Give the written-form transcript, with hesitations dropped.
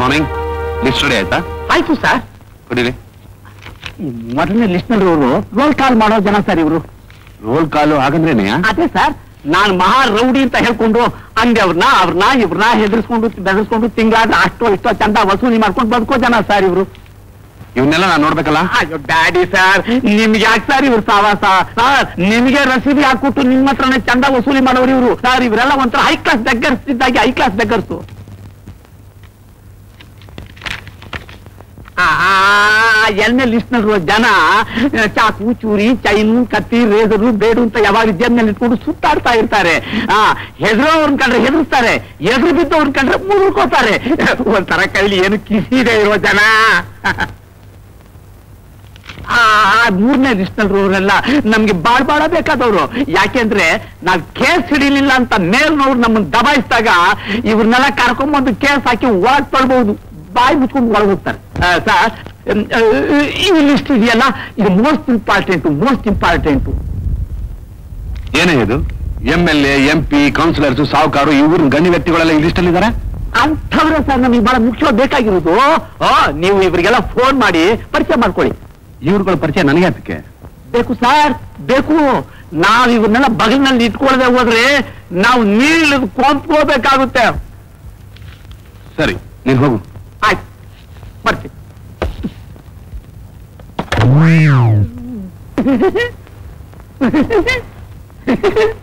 Morning list ready ಆಯ್ತಾ? ಆಯ್ತು sir. ಕೊಡಿರಿ. ಮೊದಲನೇ ಲಿಸ್ಟ್ ನಲ್ಲಿ ಇವರು ರೋಲ್ ಕಾಲ್ ಮಾಡೋ ಜನ ಸರ್ ಇವರು. ರೋಲ್ ಕಾಲು ಹಾಗಂದ್ರೇನೆಯಾ? ಅದೇ ಸರ್, ನಾನು ಮಹಾ ರೌಡಿ ಅಂತ ಹೇಳ್ಕೊಂಡು ಅಂದೆ ಅವ್ರನ್ನ ಹೆದರ್ಸ್ಕೊಂಡು ಬೆದರ್ಸ್ಕೊಂಡು ತಿಂಗಳಾದ್ರೆ ಅಷ್ಟೋ ಇಷ್ಟೋ ಚಂದ ವಸೂಲಿ ಮಾಡ್ಕೊಂಡು ಬದುಕೋ ಜನ ಸರ್ ಇವರು. ಇವನ್ನೆಲ್ಲ ನಾನು ನೋಡ್ಬೇಕಲ್ಲ? ಅಯ್ಯೋ ಬ್ಯಾಡಿ ಸರ್, ನಿಮ್ಗೆ ಯಾಕೆ ಸರ್ ಇವ್ರು ಸಾವಾಸ? ಸರ್ ನಿಮ್ಗೆ ರಸೀದಿ ಹಾಕ್ಬಿಟ್ಟು ನಿಮ್ಮ ಹತ್ರನೇ ಚಂದ ವಸೂಲಿ ಮಾಡೋರು ಇವ್ರು ಸರ್. ಇವರೆಲ್ಲ ಒಂಥರ ಹೈ ಕ್ಲಾಸ್ ಬೆಗ್ಗರ್ಸ್ತಿದ್ದಾಗಿ ಹೈ ಕ್ಲಾಸ್ ಬೆಗ್ಗರ್ಸು. ಎರಡನೇ ಲಿಸ್ಟ್ ನಲ್ಲಿರುವ ಜನ ಚಾಕು ಚೂರಿ ಚೈನು ಕತ್ತಿ ರೇಜರು ಬೇಡು ಅಂತ ಯಾವಾಗ ಜೇಬ್ನಲ್ಲಿ ಇಟ್ಕೊಂಡು ಸುತ್ತಾಡ್ತಾ ಇರ್ತಾರೆ. ಹೆದರು ಅವ್ರನ್ನ ಕಂಡ್ರೆ ಹೆದರ್ಸ್ತಾರೆ, ಎದುರು ಬಿದ್ದು ಅವ್ರನ್ನ ಕಂಡ್ರೆ ಮುಳುಕೋತಾರೆ. ಒಂಥರ ಕೈಲಿ ಏನು ಕಿಸಿದೆ ಇರುವ ಜನ. ಮೂರನೇ ಲಿಸ್ಟ್ ನಲ್ಲಿರೋರೆಲ್ಲ ನಮ್ಗೆ ಬಾಳ್ಬಾಳ ಬೇಕಾದವ್ರು. ಯಾಕೆಂದ್ರೆ ನಾವ್ ಕೇಸ್ ಹಿಡಿಲಿಲ್ಲ ಅಂತ ಮೇಲ್ನವ್ರು ನಮ್ಮನ್ನ ದಬಾಯಿಸಿದಾಗ ಇವ್ರನ್ನೆಲ್ಲ ಕರ್ಕೊಂಡ್ಬಂದು ಕೇಸ್ ಹಾಕಿ ಒಳಗ್ ತೊಳ್ಬಹುದು, ಬಾಯಿ ಮುಚ್ಕೊಂಡು ಒಳಗೋಗ್ತಾರೆ ಸರ್. ಈ ಲಿಸ್ಟ್ ಇದೆಯಲ್ಲ, ಇದು ಮೋಸ್ಟ್ ಇಂಪಾರ್ಟೆಂಟು. ಏನೇ ಇದು? MLA MP ಕೌನ್ಸಿಲರ್ಸು ಸಾವುಕಾರು ಇವ್ರ ಗಣ್ಯ ವ್ಯಕ್ತಿಗಳೆಲ್ಲ ಈ ಲಿಸ್ಟ್ ಅಲ್ಲಿ ಇದಾರೆ. ಅಂಥವ್ರ ಸರ್ ನಮಗೆ ಬಹಳ ಮುಖ್ಯ ಬೇಕಾಗಿರೋದು. ನೀವು ಇವರಿಗೆಲ್ಲ ಫೋನ್ ಮಾಡಿ ಪರಿಚಯ ಮಾಡ್ಕೊಳ್ಳಿ. ಇವ್ರಗಳ ಪರಿಚಯ ನನಗೆ ಅದಕ್ಕೆ ಬೇಕು ಸರ್, ಬೇಕು. ನಾವ್ ಇವ್ರನ್ನೆಲ್ಲ ಬಗಲಿನಲ್ಲಿ ಇಟ್ಕೊಳ್ಳದೆ ಹೋದ್ರೆ ನಾವು ನೀಳ ಕೊಂಪ್ಕೋಬೇಕಾಗುತ್ತೆ. ಸರಿ, ನೀನ್ ಹೋಗು. ಆಯ್ತು, ಬರ್ತೀನಿ.